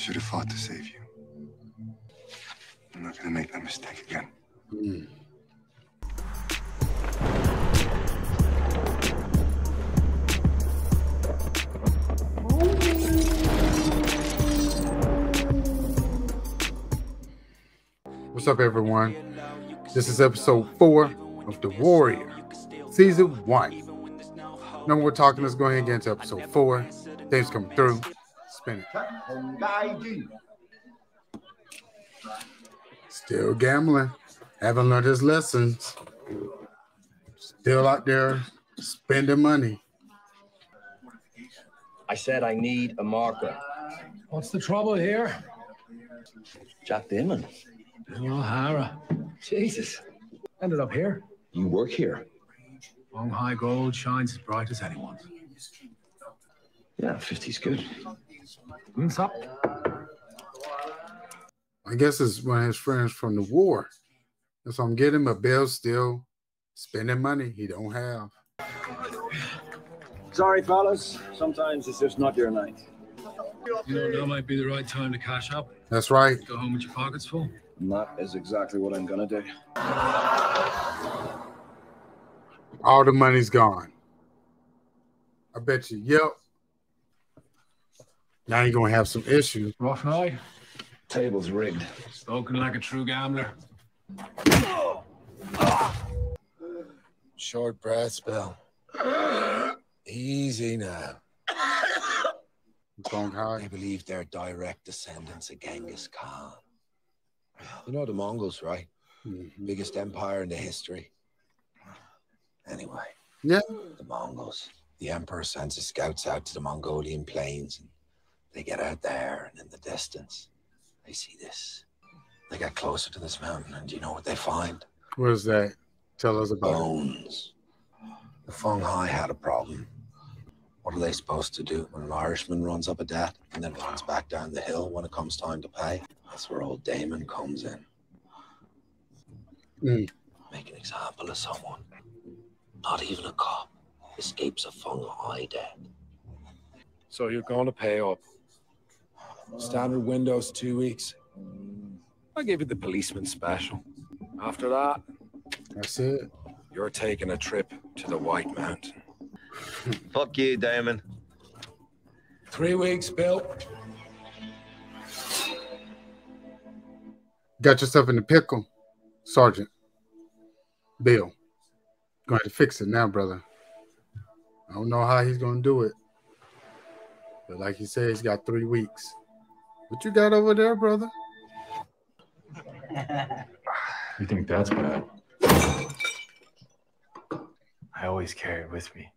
should have fought to save you. I'm not gonna make that mistake again. Mm. What's up, everyone? This is episode 4 of The Warrior, season 1. No more talking. Let's go ahead and get into episode 4. Things come through. Spin it. Still gambling. Haven't learned his lessons. Still out there spending money. I said I need a marker. What's the trouble here? Jack Damon. Bill O'Hara. Jesus. Ended up here. You work here. Fung Hai gold shines as bright as anyone's. Yeah, 50's good. What's up? I guess it's one of his friends from the war. That's what I'm getting, but Bill's still spending money he don't have. Sorry, fellas. Sometimes it's just not your night. You know, now might be the right time to cash up. That's right. Go home with your pockets full. That is exactly what I'm gonna do. All the money's gone. I bet you. Yep. Now you're gonna have some issues. Rough night. Table's rigged. Spoken like a true gambler. Short breath spell. Easy now. I believe they're direct descendants of Genghis Khan. You know the Mongols, right? Mm-hmm. Biggest empire in the history. Anyway, yeah. The Mongols. The emperor sends his scouts out to the Mongolian plains, and they get out there, and in the distance, they see this. They get closer to this mountain, and you know what they find? What is that? Tell us about bones. The Fung Hai had a problem. What are they supposed to do when an Irishman runs up a debt and then runs back down the hill when it comes time to pay? That's where old Damon comes in. Mm. Make an example of someone. Not even a cop escapes a Fung Hai debt. So you're going to pay up. Standard windows, 2 weeks. I give you the policeman special. After that, that's it. You're taking a trip to the White Mountain. Fuck you, Damon. 3 weeks, Bill. Got yourself in the pickle, Sergeant. Bill. Going to fix it now, brother. I don't know how he's going to do it. But like he said, he's got 3 weeks. What you got over there, brother? You think that's bad? I always carry it with me.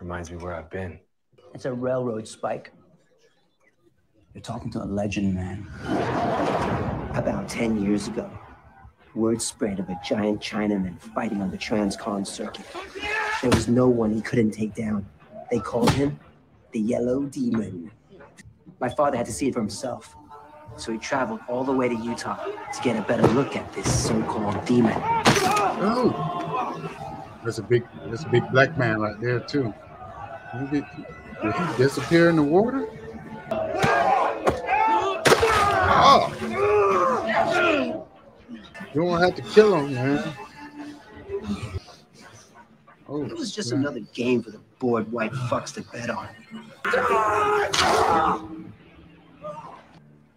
Reminds me where I've been. It's a railroad spike. You're talking to a legend, man. About 10 years ago, word spread of a giant Chinaman fighting on the Transcon circuit. There was no one he couldn't take down. They called him the Yellow Demon. My father had to see it for himself, so he traveled all the way to Utah to get a better look at this so-called demon. Oh, that's a big black man right there too. Did he disappear in the water? Oh. You don't have to kill him, man. Oh, it was just another game for the bored white fucks to bet on.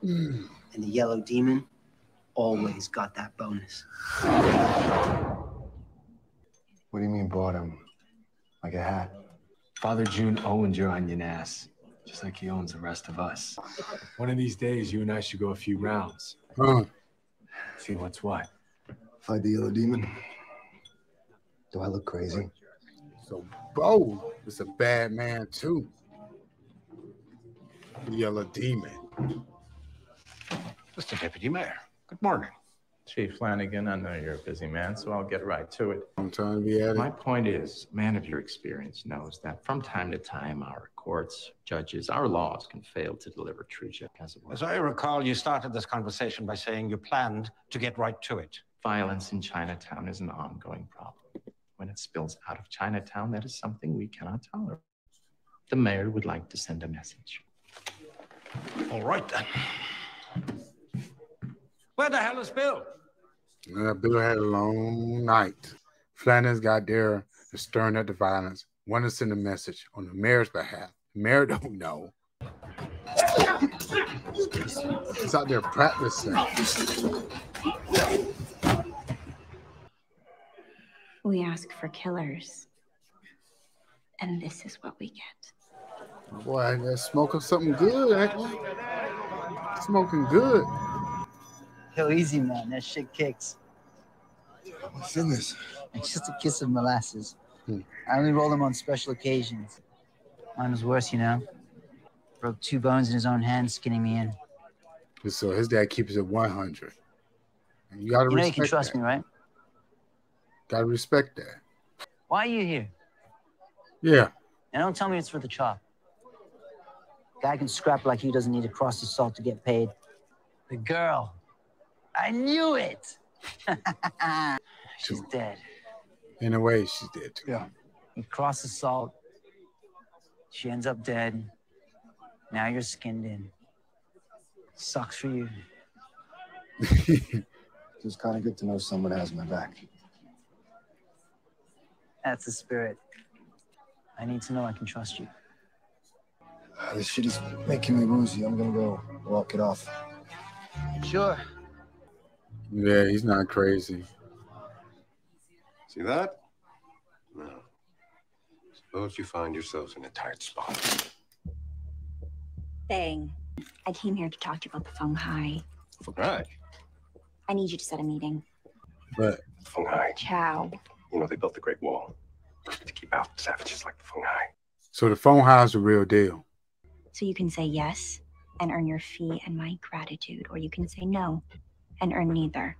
Mm. And the Yellow Demon always got that bonus. What do you mean bought him? Like a hat? Father June owns your onion ass, just like he owns the rest of us. One of these days, you and I should go a few rounds. Huh. See what's what. Fight the Yellow Demon. Do I look crazy? So bold. It's a bad man too. The Yellow Demon. Mr. Deputy Mayor, good morning. Chief Flanagan, I know you're a busy man, so I'll get right to it. I'm trying to be at it. My point is, a man of your experience knows that from time to time, our courts, judges, our laws can fail to deliver true justice. As I recall, you started this conversation by saying you planned to get right to it. Violence in Chinatown is an ongoing problem. When it spills out of Chinatown, that is something we cannot tolerate. The mayor would like to send a message. All right, then. Where the hell is Bill? Bill had a long night. Flanagan's got there to stirring up the violence. Want to send a message on the mayor's behalf. The mayor don't know. He's out there practicing. We ask for killers, and this is what we get. Boy, they're smoking something good, actually. Smoking good. Yo, easy, man. That shit kicks. What's in this? It's just a kiss of molasses. I only roll them on special occasions. Mine was worse, you know. Broke 2 bones in his own hand, skinning me in. So his dad keeps it 100. And you gotta respect that. You know you can trust me, right? Gotta respect that. Why are you here? Yeah. And don't tell me it's for the chop. Guy can scrap like he doesn't need to cross the salt to get paid. The girl. I knew it. She's dead. In a way, she's dead too. Yeah. You cross the salt. She ends up dead. Now you're skinned in. Sucks for you. It's kind of good to know someone has my back. That's the spirit. I need to know I can trust you. This shit is making me woozy. I'm gonna go walk it off. Sure. Yeah, he's not crazy. See that? No. Suppose you find yourselves in a tight spot. Thing. I came here to talk to you about the Fung Hai. Fung Hai? I need you to set a meeting. But Fung Hai. Chow. You know, they built the Great Wall to keep out savages like the Fung Hai. So the Fung Hai is the real deal. So you can say yes and earn your fee and my gratitude, or you can say no and earn neither.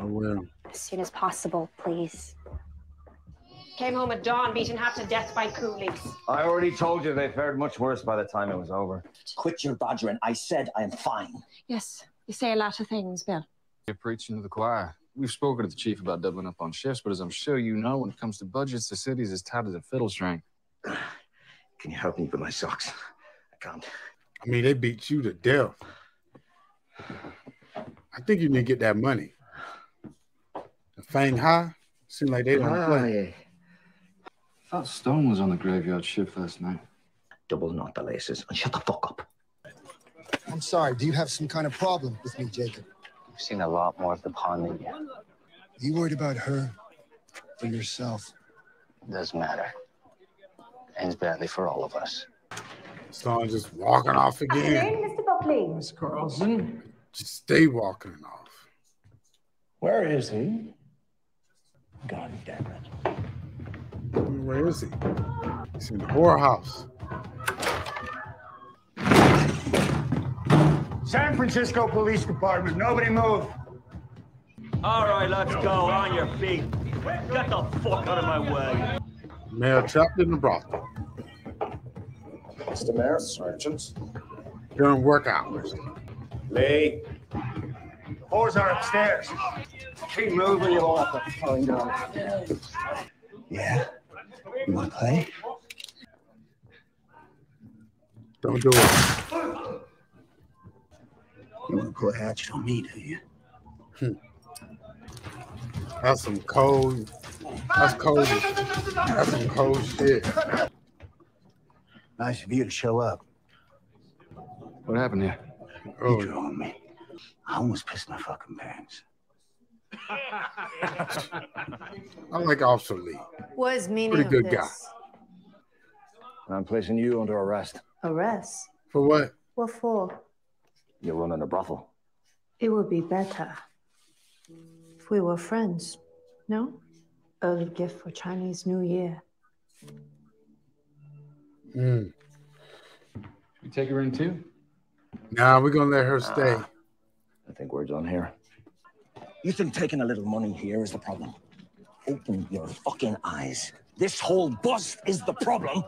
I will. As soon as possible, please. Came home at dawn, beaten half to death by coolies. I already told you they fared much worse by the time it was over. Quit your badgering. I said I am fine. Yes, you say a lot of things, Bill. You're preaching to the choir. We've spoken to the chief about doubling up on shifts, but as I'm sure you know, when it comes to budgets, the city's as tight as a fiddle string. Can you help me with my socks? I can't. I mean, they beat you to death. I think you need to get that money. The Fang Hai? Seems like they don't play. I thought Stone was on the graveyard shift last night. Double knot the laces and shut the fuck up. I'm sorry, do you have some kind of problem with me, Jacob? You've seen a lot more of the pond than you. Are you worried about her or yourself? It doesn't matter. Ends badly for all of us. Stone's just walking off again. Afternoon, Mr. Buckley. Miss Carlson. Just stay walking off. Where is he? God damn it. Where is he? He's in the whorehouse. San Francisco Police Department, nobody move. All right, let's go. On your feet. Get the fuck out of my way. Mayor trapped in the brothel. Mr. Mayor, sergeants. During work hours. Lee. Whores are upstairs. Keep moving, you'll have to find out. Yeah? You want to play? Don't do it. You want to pull a hatchet on me, do you? That's some cold. That's cold. That's some cold shit. Nice of you to show up. What happened here? Oh. You drew on me. I almost pissed my fucking pants. I like Officer Lee. Was meaning pretty good guy. I'm placing you under arrest. Arrest? For what? What for? You're running a brothel. It would be better if we were friends. No? Early gift for Chinese New Year. Mm. Should we take her in too? Nah, we're gonna let her stay. I think we're done here. You think taking a little money here is the problem? Open your fucking eyes. This whole bust is the problem.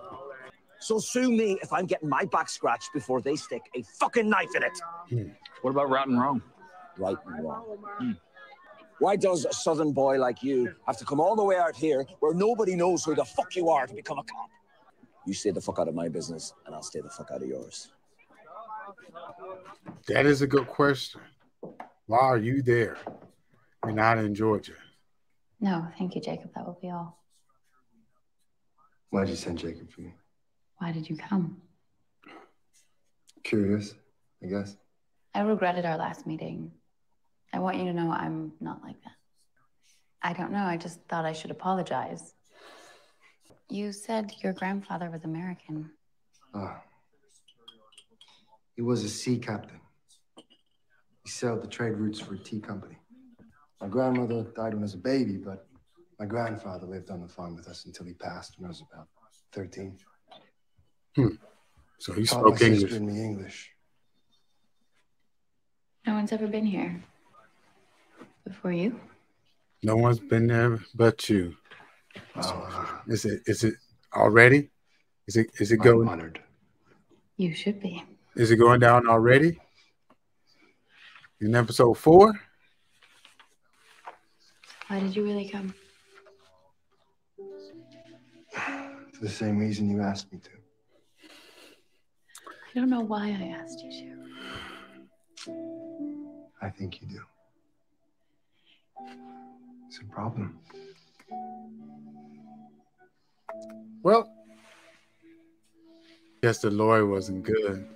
So sue me if I'm getting my back scratched before they stick a fucking knife in it. What about right and wrong? Right and wrong. Why does a southern boy like you have to come all the way out here where nobody knows who the fuck you are to become a cop? You stay the fuck out of my business and I'll stay the fuck out of yours. That is a good question. Why are you there and not in Georgia? No, thank you, Jacob. That will be all. Why'd you send Jacob for me? Why did you come? Curious, I guess. I regretted our last meeting. I want you to know I'm not like that. I don't know. I just thought I should apologize. You said your grandfather was American. He was a sea captain. He sailed the trade routes for a tea company. My grandmother died when I was a baby, but my grandfather lived on the farm with us until he passed when I was about 13. So he spoke English. And me English. No one's ever been here before you. No one's been there but you. Is it already? Is it going? I'm honored. You should be. Is it going down already? In episode 4? Why did you really come? For the same reason you asked me to. I don't know why I asked you to. I think you do. It's a problem. Well, I guess the lawyer wasn't good.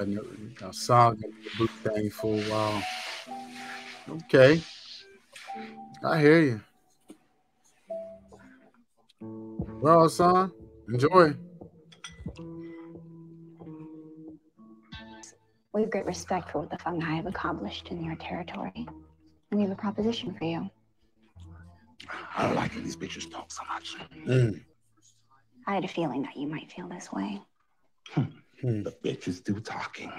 I saw the boot thing for a while. Okay. I hear you. Well, Hassan, enjoy. We have great respect for what the Fung Hai have accomplished in your territory. And we have a proposition for you. I don't like that these bitches talk so much. I had a feeling that you might feel this way. The bitches do talking.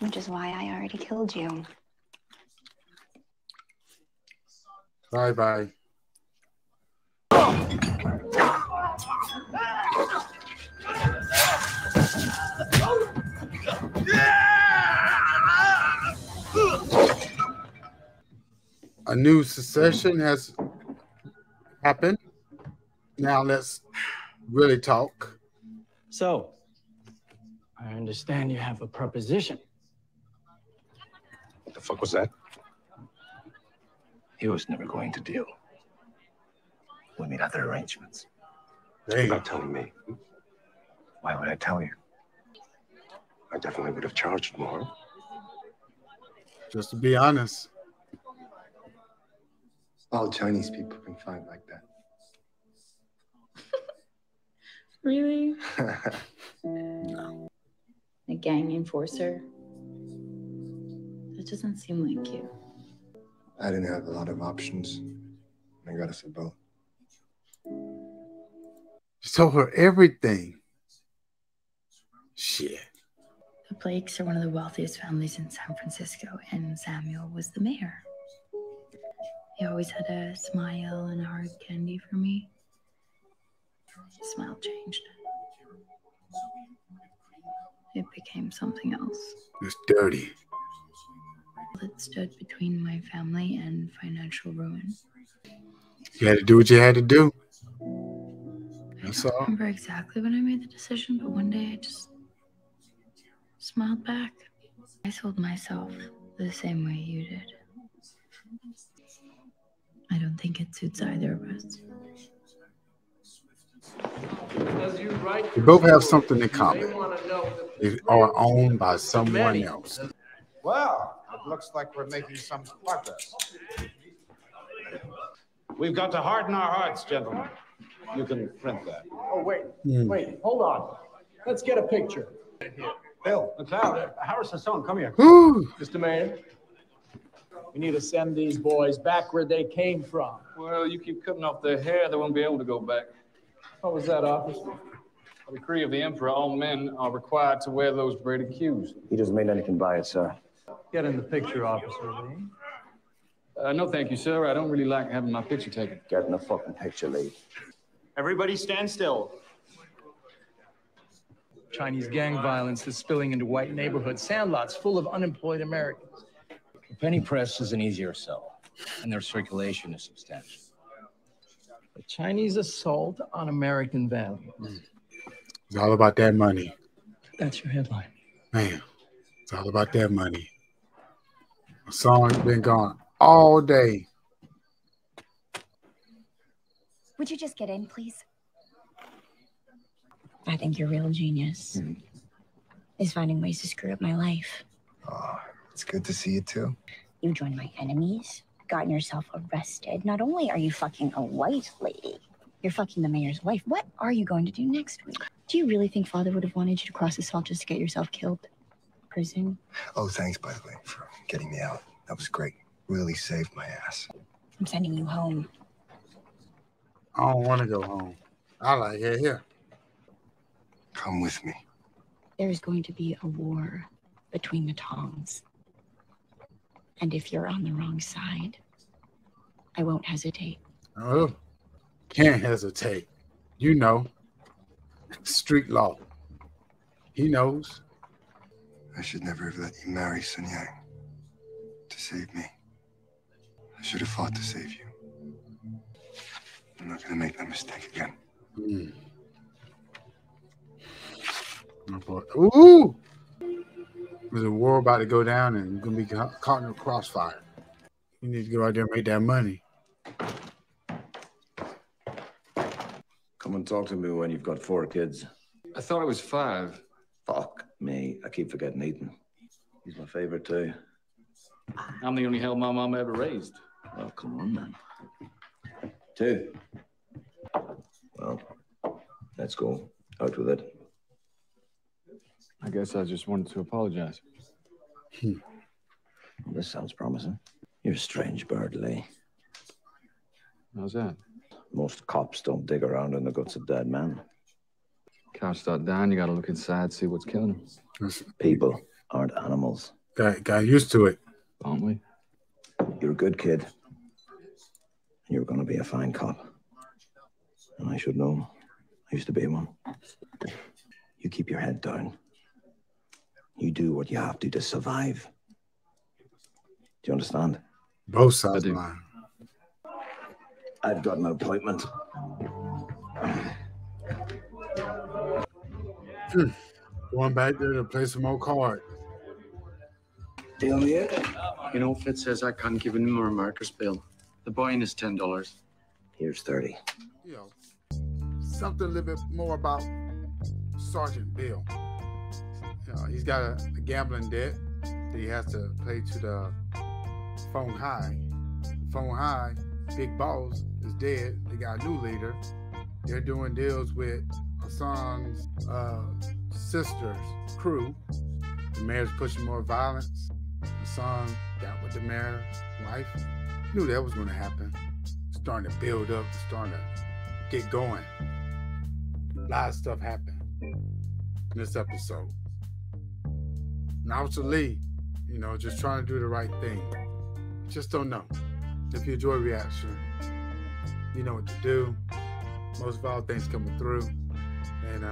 Which is why I already killed you. Bye-bye. A new secession has happened. Now let's really talk. So, I understand you have a proposition. What the fuck was that? He was never going to deal. We made other arrangements. You're not telling me. Why would I tell you? I definitely would have charged more. Just to be honest. All Chinese people can fight like that. Really? No. A gang enforcer? That doesn't seem like you. I didn't have a lot of options. I gotta say both. You told her everything. Shit. The Blakes are one of the wealthiest families in San Francisco, and Samuel was the mayor. He always had a smile and a hard candy for me. His smile changed. It became something else. It's dirty. That stood between my family and financial ruin. You had to do what you had to do. That's all. I don't remember exactly when I made the decision, but one day I just smiled back. I sold myself the same way you did. I don't think it suits either of us. We both have something in common. They are owned by someone else. Well, it looks like we're making some progress. We've got to harden our hearts, gentlemen. You can print that. Oh, wait. Wait. Hold on. Let's get a picture. Bill, McLeod, Harrison Stone, come here. Ooh. Mr. Mayor, we need to send these boys back where they came from. Well, you keep cutting off their hair, they won't be able to go back. What was that, officer? By decree of the emperor, all men are required to wear those braided queues. He doesn't mean anything by it, sir. Get in the picture, Officer Lee. No, thank you, sir. I don't really like having my picture taken. Get in the fucking picture, Lee. Everybody stand still. Chinese gang violence is spilling into white neighborhoods. Sandlots full of unemployed Americans. The penny press is an easier sell, and their circulation is substantial. The Chinese assault on American values. It's all about that money. That's your headline. Man, it's all about that money. My song's been gone all day. Would you just get in, please? I think your real genius is finding ways to screw up my life. Oh, it's good to see you too. You joined my enemies, gotten yourself arrested. Not only are you fucking a white lady, you're fucking the mayor's wife. What are you going to do next week? Do you really think Father would have wanted you to cross the salt just to get yourself killed? Prison? Oh, thanks, by the way, for getting me out. That was great. Really saved my ass. I'm sending you home. I don't want to go home. I like it here. Come with me. There is going to be a war between the Tongs. And if you're on the wrong side, I won't hesitate. Oh, can't hesitate. You know, street law. He knows. I should never have let you marry Sun Yang to save me. I should have fought to save you. I'm not going to make that mistake again. Mm. Ooh! There's a war about to go down and you're going to be caught in a crossfire. You need to go out there and make that money. Come and talk to me when you've got 4 kids. I thought I was 5. Fuck me. I keep forgetting Ethan. He's my favorite too. I'm the only hell my mom ever raised. Oh, come on, man. 2. Well, let's go. Out with it. I guess I just wanted to apologize. Well, this sounds promising. You're a strange bird, Lee. How's that? Most cops don't dig around in the guts of dead men. Cops start dying, you gotta look inside, see what's killing them. That's... People aren't animals. Got used to it. Aren't we? You're a good kid. You're going to be a fine cop. And I should know. I used to be one. You keep your head down. You do what you have to survive. Do you understand? Both sides of mine. I've got an appointment. Going back there to play some more cards. Deal me in. You know, Fitz says I can't give any more markers, Bill. The buy-in is $10. Here's 30. You know, something a little bit more about Sergeant Bill. You know, he's got a gambling debt that he has to pay to the Fung Hai. Fung Hai, big boss, is dead. They got a new leader. They're doing deals with Hassan's sister's crew. The mayor's pushing more violence. Hassan got with the mayor's wife. Knew that was going to happen. Starting to build up, starting to get going. A lot of stuff happened in this episode. And Officer Lee, you know, just trying to do the right thing. Just don't know. If you enjoy reaction, you know what to do. Most of all, things coming through. And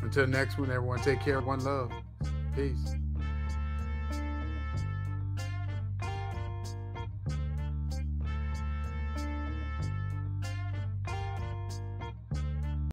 until next one, everyone, take care. One love. Peace.